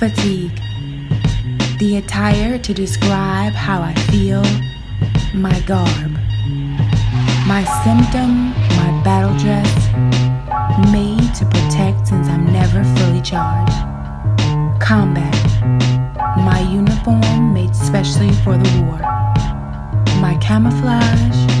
fatigue, the attire to describe how I feel, my garb, my symptom, my battle dress, made to protect since I'm never fully charged. Combat, my uniform made specially for the war, my camouflage,